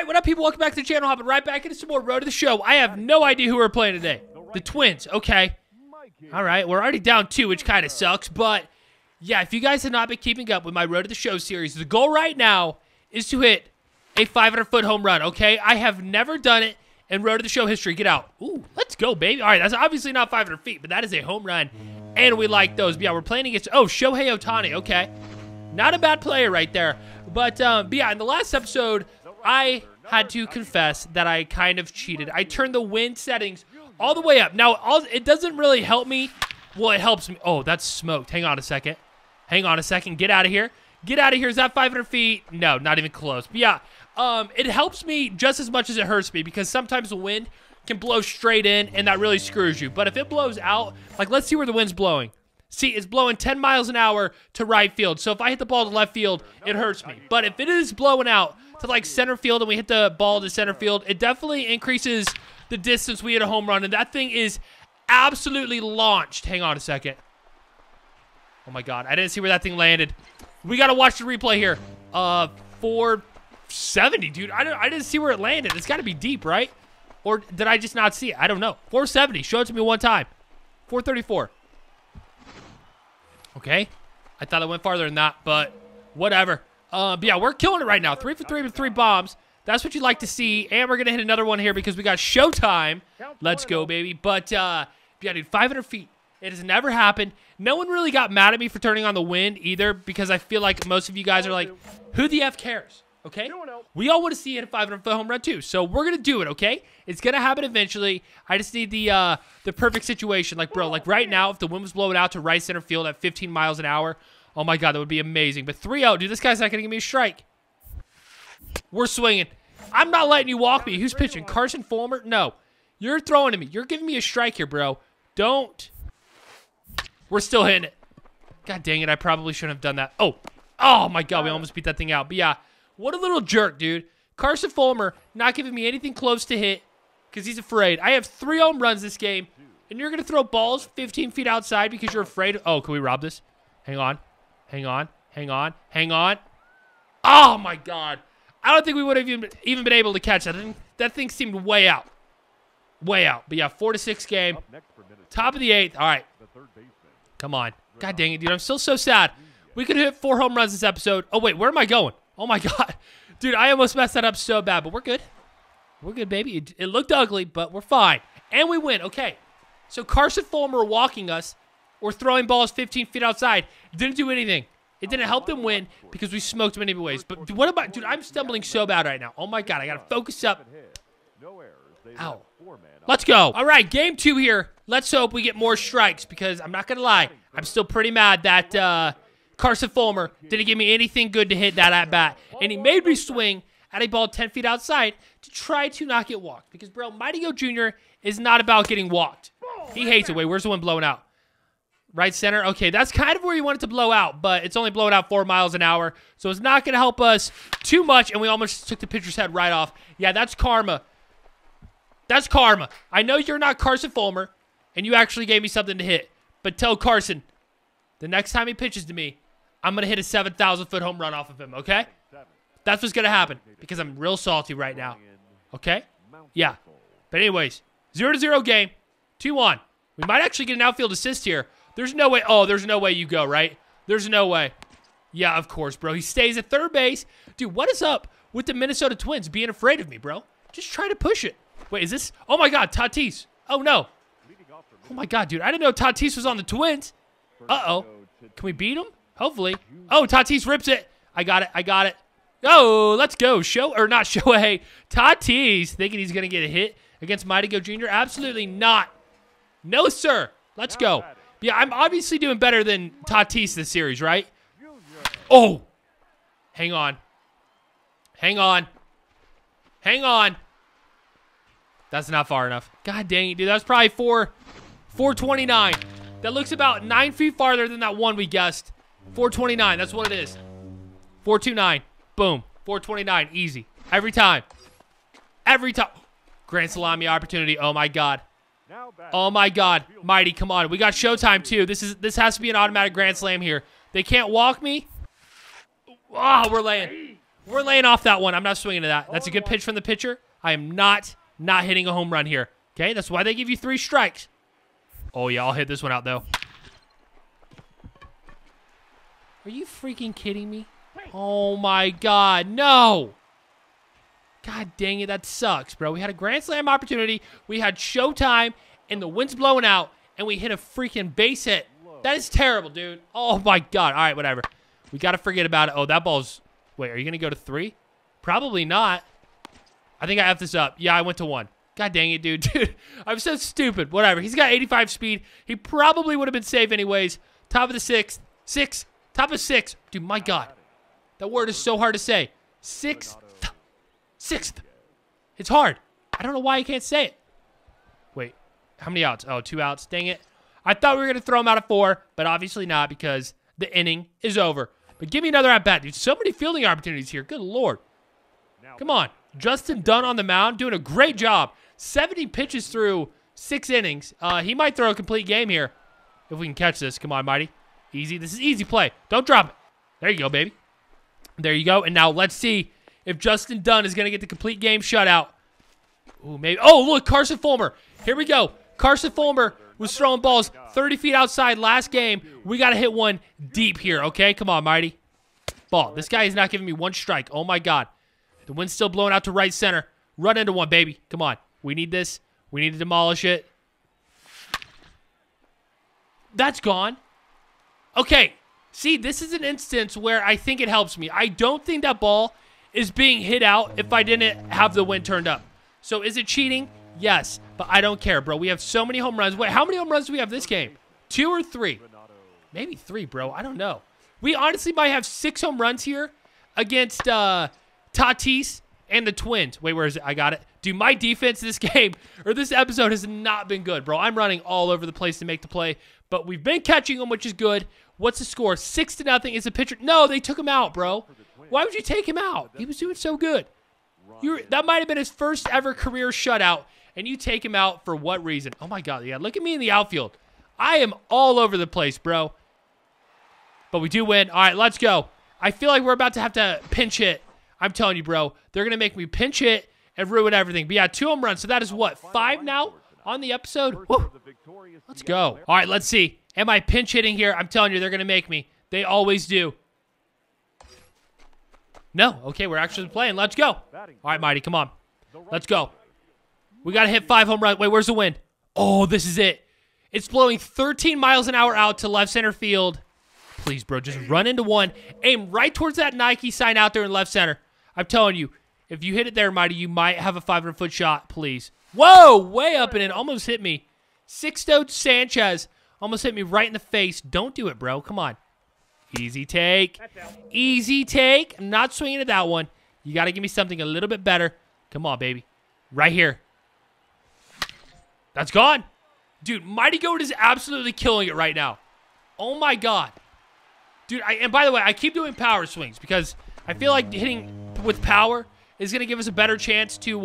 Alright, what up people? Welcome back to the channel. Hopping right back into some more Road to the Show. I have no idea who we're playing today. The Twins. Okay. Alright, we're already down 2, which kind of sucks. But, yeah, if you guys have not been keeping up with my Road to the Show series, the goal right now is to hit a 500-foot home run, okay? I have never done it in Road to the Show history. Get out. Ooh, let's go, baby. Alright, that's obviously not 500 feet, but that is a home run. And we like those. But yeah, we're playing against, oh, Shohei Otani. Okay. Not a bad player right there. But yeah, in the last episode, I had to confess that I kind of cheated. I turned the wind settings all the way up. Now, it doesn't really help me. Well, it helps me. Oh, that's smoked. Hang on a second. Hang on a second. Get out of here. Get out of here. Is that 500 feet? No, not even close. But yeah, it helps me just as much as it hurts me because sometimes the wind can blow straight in, and that really screws you. But if it blows out, like, let's see where the wind's blowing. See, it's blowing 10 miles an hour to right field. So if I hit the ball to left field, it hurts me. But if it is blowing out to, like, center field and we hit the ball to center field, it definitely increases the distance we hit a home run. And that thing is absolutely launched. Hang on a second. Oh, my God. I didn't see where that thing landed. We got to watch the replay here. 470, dude. I didn't see where it landed. It's got to be deep, right? Or did I just not see it? I don't know. 470. Show it to me one time. 434. Okay. I thought it went farther than that, but whatever. But yeah, we're killing it right now. 3 for 3 with 3 bombs. That's what you'd like to see. And we're going to hit another one here because we got Showtime. Let's go, baby. But yeah, dude, 500 feet. It has never happened. No one really got mad at me for turning on the wind either because I feel like most of you guys are like, who the F cares? Okay? We all want to see it at 500-foot home run too. So we're going to do it, okay? It's going to happen eventually. I just need the perfect situation. Like, bro, like right now, if the wind was blowing out to right center field at 15 miles an hour, oh my God, that would be amazing. But 3-0, dude, this guy's not going to give me a strike. We're swinging. I'm not letting you walk me. Who's pitching? Carson Fulmer? No. You're throwing at me. You're giving me a strike here, bro. Don't. We're still hitting it. God dang it, I probably shouldn't have done that. Oh my God, we almost beat that thing out. But yeah, what a little jerk, dude. Carson Fulmer not giving me anything close to hit because he's afraid. I have 3 home runs this game, and you're going to throw balls 15 feet outside because you're afraid. Oh, can we rob this? Hang on. Hang on. Hang on. Hang on. Oh my God. I don't think we would have even been able to catch that. That thing seemed way out. Way out. But yeah, 4-6 game. Top of the 8th. All right. Come on. God dang it, dude. I'm still so sad. We could hit 4 home runs this episode. Oh, wait. Where am I going? Oh, my God. Dude, I almost messed that up so bad, but we're good. We're good, baby. It looked ugly, but we're fine. And we win. Okay. So Carson Fulmer walking us or throwing balls 15 feet outside didn't do anything. It didn't help them win because we smoked them in any ways. But what about, dude, I'm stumbling so bad right now. Oh, my God. I got to focus up. Ow. Let's go. All right, game 2 here. Let's hope we get more strikes because I'm not going to lie. I'm still pretty mad that Carson Fulmer didn't give me anything good to hit that at bat. And he made me swing at a ball 10 feet outside to try to not get walked because, bro, Mighty Goat Jr. is not about getting walked. He hates it. Wait, where's the one blowing out? Right center. Okay, that's kind of where you want it to blow out, but it's only blowing out 4 miles an hour, so it's not going to help us too much, and we almost took the pitcher's head right off. Yeah, that's karma. That's karma. I know you're not Carson Fulmer, and you actually gave me something to hit, but tell Carson the next time he pitches to me, I'm going to hit a 7,000-foot home run off of him, okay? That's what's going to happen because I'm real salty right now, okay? Yeah, but anyways, 0-0 game, 2-1. We might actually get an outfield assist here. There's no way. Oh, there's no way you go, right? There's no way. Yeah, of course, bro. He stays at third base. Dude, what is up with the Minnesota Twins being afraid of me, bro? Just try to push it. Wait, is this? Oh, my God, Tatis. Oh, no. Oh, my God, dude. I didn't know Tatis was on the Twins. Uh-oh. Can we beat him? Hopefully. Oh, Tatis rips it. I got it. I got it. Oh, let's go. Shohei. Tatis thinking he's going to get a hit against Mighty Goat Jr. Absolutely not. No, sir. Let's go. Yeah, I'm obviously doing better than Tatis this series, right? Oh! Hang on. Hang on. Hang on. That's not far enough. God dang it, dude. That was probably 429. That looks about 9 feet farther than that one we guessed. 429. That's what it is. 429. Boom. 429. Easy. Every time. Every time. Grand salami opportunity. Oh, my God. Oh, my God. Mighty, come on. We got Showtime, too. This has to be an automatic grand slam here. They can't walk me. Oh, we're laying. We're laying off that one. I'm not swinging to that. That's a good pitch from the pitcher. I am not hitting a home run here. Okay, that's why they give you 3 strikes. Oh, yeah, I'll hit this one out, though. Are you freaking kidding me? Oh, my God, no. God dang it, that sucks, bro. We had a grand slam opportunity. We had Showtime, and the wind's blowing out, and we hit a freaking base hit. That is terrible, dude. Oh, my God. All right, whatever. We got to forget about it. Oh, that ball's... Wait, are you going to go to 3? Probably not. I think I have this up. Yeah, I went to 1. God dang it, dude. Dude, I'm so stupid. Whatever. He's got 85 speed. He probably would have been safe anyways. Top of the 6th. 6. Top of 6. Dude, my God. That word is so hard to say. 6th. 6th. It's hard. I don't know why you can't say it. Wait. How many outs? Oh, 2 outs. Dang it. I thought we were going to throw him out at 4, but obviously not because the inning is over. But give me another at-bat, dude. So many fielding opportunities here. Good Lord. Come on. Justin Dunn on the mound doing a great job. 70 pitches through 6 innings. He might throw a complete game here if we can catch this. Come on, Mighty. Easy. This is easy play. Don't drop it. There you go, baby. There you go. And now let's see if Justin Dunn is going to get the complete game shutout. Ooh, maybe. Oh, look, Carson Fulmer. Here we go. Carson Fulmer was throwing balls 30 feet outside last game. We got to hit one deep here, okay? Come on, Mighty. Ball. This guy is not giving me 1 strike. Oh, my God. The wind's still blowing out to right center. Run into 1, baby. Come on. We need this. We need to demolish it. That's gone. Okay. See, this is an instance where I think it helps me. I don't think that ball is being hit out if I didn't have the wind turned up. So is it cheating? Yes, but I don't care, bro. We have so many home runs. Wait, how many home runs do we have this game? 2 or 3? Maybe 3, bro. I don't know. We honestly might have 6 home runs here against Tatis and the Twins. Wait, where is it? I got it. Dude, my defense this game, or this episode, has not been good, bro. I'm running all over the place to make the play, but we've been catching them, which is good. What's the score? 6-0. Is the pitcher? No, they took him out, bro. Why would you take him out? He was doing so good. That might have been his first ever career shutout, and you take him out for what reason? Oh, my God. Yeah, look at me in the outfield. I am all over the place, bro. But we do win. All right, let's go. I feel like we're about to have to pinch hit. I'm telling you, bro. They're going to make me pinch hit and ruin everything. But yeah, 2 home runs. So that is what, 5 now on the episode? Woo. Let's go. All right, let's see. Am I pinch hitting here? I'm telling you, they're going to make me. They always do. No. Okay, we're actually playing. Let's go. All right, Mighty, come on. Let's go. We got to hit 5 home runs. Wait, where's the wind? Oh, this is it. It's blowing 13 miles an hour out to left center field. Please, bro, just run into 1. Aim right towards that Nike sign out there in left center. I'm telling you, if you hit it there, Mighty, you might have a 500-foot shot, please. Whoa, way up and in. Almost hit me. Sixto Sanchez almost hit me right in the face. Don't do it, bro. Come on. Easy take. Easy take. I'm not swinging at that one. You got to give me something a little bit better. Come on, baby. Right here. That's gone. Dude, Mighty Goat is absolutely killing it right now. Oh, my God. Dude, and by the way, I keep doing power swings because I feel like hitting with power is going to give us a better chance to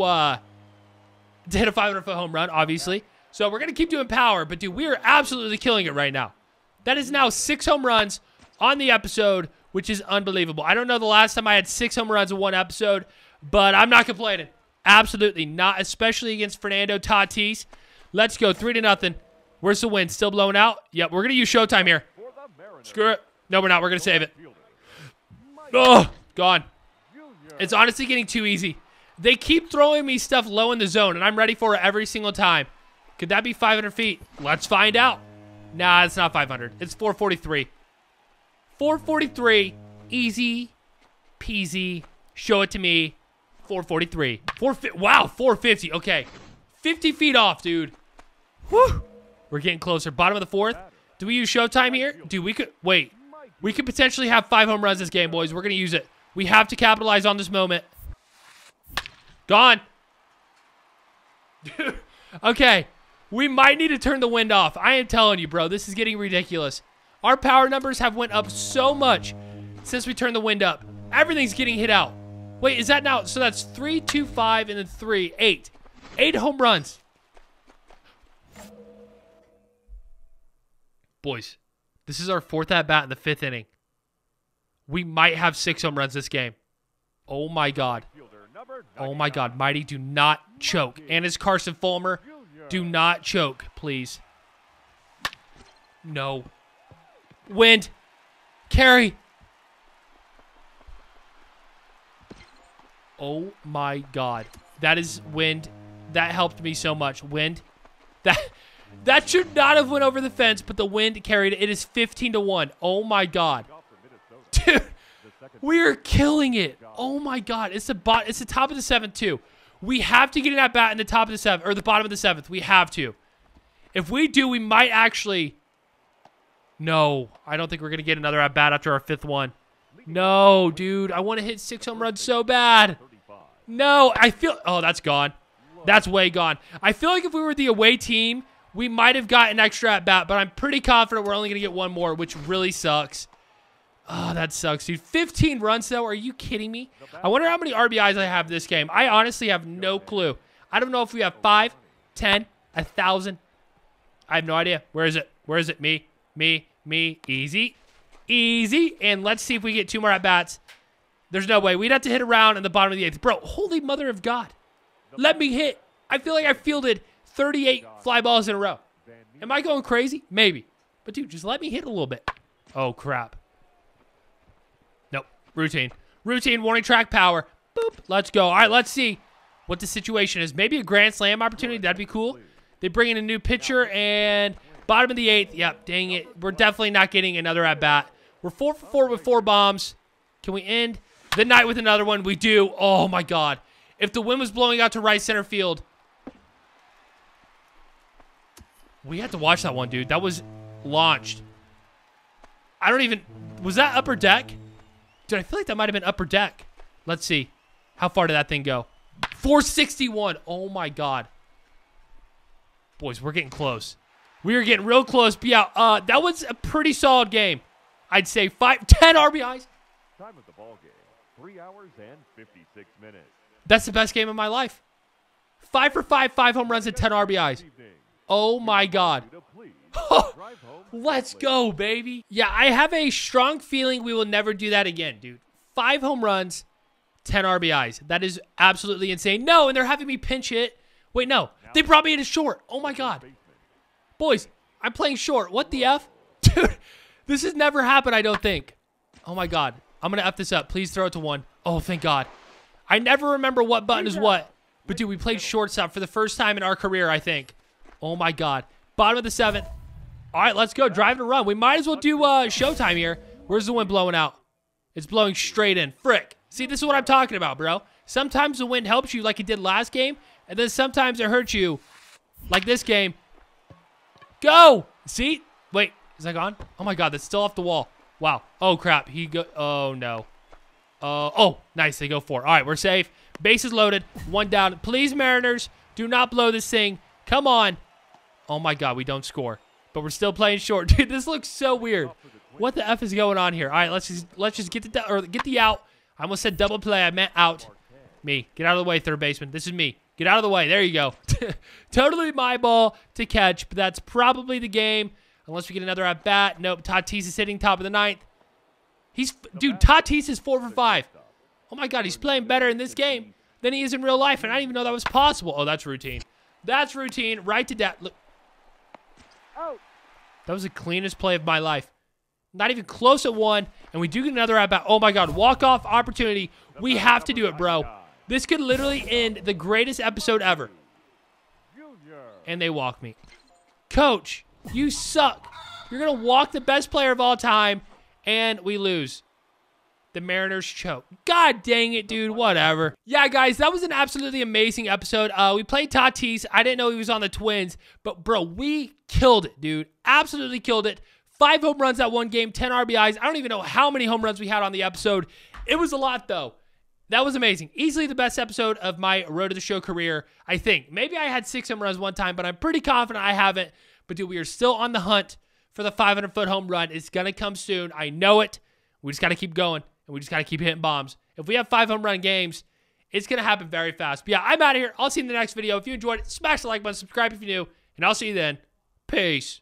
hit a 500-foot home run, obviously. So we're going to keep doing power, but, dude, we are absolutely killing it right now. That is now 6 home runs on the episode, which is unbelievable. I don't know the last time I had 6 home runs in one episode, but I'm not complaining. Absolutely not, especially against Fernando Tatis. Let's go, 3-0. Where's the wind? Still blowing out? Yep, we're going to use Showtime here. Screw it. No, we're not. We're going to save it. Oh, gone. It's honestly getting too easy. They keep throwing me stuff low in the zone, and I'm ready for it every single time. Could that be 500 feet? Let's find out. Nah, it's not 500. It's 443. 443, easy peasy. Show it to me. 443. Wow, 450. Okay. 50 feet off, dude. Whew. We're getting closer. Bottom of the 4th. Do we use Showtime here? Dude, we could... Wait. We could potentially have 5 home runs this game, boys. We're going to use it. We have to capitalize on this moment. Gone. Dude. Okay. We might need to turn the wind off. I am telling you, bro. This is getting ridiculous. Our power numbers have went up so much since we turned the wind up. Everything's getting hit out. Wait, is that now? So that's 3, 2, 5, and then 3, 8. 8 home runs. Boys, this is our 4th at-bat in the 5th inning. We might have 6 home runs this game. Oh, my God. Oh, my God. Mighty, do not choke. And it's Carson Fulmer. Do not choke, please. No. Wind. Carry. Oh, my God. That is wind. That helped me so much. Wind. That should not have went over the fence, but the wind carried it. It is 15-1. Oh, my God. Dude, we are killing it. Oh, my God. It's the bot. It's the top of the 7th, too. We have to get an at-bat in the top of the 7th, or the bottom of the 7th. We have to. If we do, we might actually... No, I don't think we're going to get another at-bat after our 5th one. No, dude. I want to hit 6 home runs so bad. No, I feel... Oh, that's gone. That's way gone. I feel like if we were the away team, we might have got an extra at-bat, but I'm pretty confident we're only going to get one more, which really sucks. Oh, that sucks, dude. 15 runs, though? Are you kidding me? I wonder how many RBIs I have this game. I honestly have no clue. I don't know if we have 5, 10, 1,000. I have no idea. Where is it? Where is it? Me, me, me. Easy. Easy. And let's see if we get 2 more at-bats. There's no way. We'd have to hit a round in the bottom of the 8th. Bro, holy mother of God. Let me hit. I feel like I fielded 38 fly balls in a row. Am I going crazy? Maybe. But, dude, just let me hit a little bit. Oh, crap. Nope. Routine. Routine, warning track, power. Boop. Let's go. All right, let's see what the situation is. Maybe a grand slam opportunity. That'd be cool. They bring in a new pitcher and bottom of the 8th. Yep, dang it. We're definitely not getting another at-bat. We're 4 for 4 with 4 bombs. Can we end the night with another one? We do. Oh, my God. If the wind was blowing out to right center field, we had to watch that one, dude. That was launched. I don't even... Was that upper deck? Dude, I feel like that might have been upper deck. Let's see. How far did that thing go? 461. Oh, my God. Boys, we're getting close. We are getting real close. But yeah, that was a pretty solid game. I'd say 10 RBIs. Time of the ball game. 3 hours and 56 minutes. That's the best game of my life. 5 for 5, 5 home runs and 10 RBIs. Oh, my God. Let's go, baby. Yeah, I have a strong feeling we will never do that again, dude. 5 home runs, 10 RBIs. That is absolutely insane. No, and they're having me pinch hit. Wait, no. They brought me into short. Oh, my God. Boys, I'm playing short. What the F? Dude, this has never happened, I don't think. Oh, my God. I'm going to F this up. Please throw it to one. Oh, thank God. I never remember what button is what. But, dude, we played shortstop for the first time in our career, I think. Oh, my God. Bottom of the 7th. All right, let's go. Drive and run. We might as well do Showtime here. Where's the wind blowing out? It's blowing straight in. Frick. See, this is what I'm talking about, bro. Sometimes the wind helps you like it did last game, and then sometimes it hurts you like this game. Go! See? Wait, is that gone? Oh, my God, that's still off the wall. Wow. Oh, crap. He go. Oh, no. Oh, nice. They go 4. All right, we're safe. Bases loaded. 1 down. Please, Mariners, do not blow this thing. Come on. Oh, my God, we don't score. But we're still playing short. Dude, this looks so weird. What the F is going on here? All right, let's just get the out. I almost said double play. I meant out. Me. Get out of the way, third baseman. This is me. Get out of the way. There you go. Totally my ball to catch, but that's probably the game. Unless we get another at bat. Nope, Tatis is hitting top of the 9th. Dude, Tatis is 4 for 5. Oh, my God, he's playing better in this game than he is in real life, and I didn't even know that was possible. Oh, that's routine. That's routine. Right to death. Look. Oh. That was the cleanest play of my life. Not even close at 1, and we do get another at-bat. Oh, my God. Walk-off opportunity. We have to do it, bro. This could literally end the greatest episode ever. And they walk me. Coach, you suck. You're going to walk the best player of all time, and we lose. The Mariners choke. God dang it, dude. Whatever. Yeah, guys, that was an absolutely amazing episode. We played Tatis. I didn't know he was on the Twins, but, bro, we killed it, dude. Absolutely killed it. 5 home runs that one game, 10 RBIs. I don't even know how many home runs we had on the episode. It was a lot, though. That was amazing. Easily the best episode of my Road to the Show career, I think. Maybe I had 6 home runs one time, but I'm pretty confident I haven't. But, dude, we are still on the hunt for the 500-foot home run. It's going to come soon. I know it. We just got to keep going. And we just got to keep hitting bombs. If we have 5 home run games, it's going to happen very fast. But yeah, I'm out of here. I'll see you in the next video. If you enjoyed it, smash the like button, subscribe if you're new, and I'll see you then. Peace.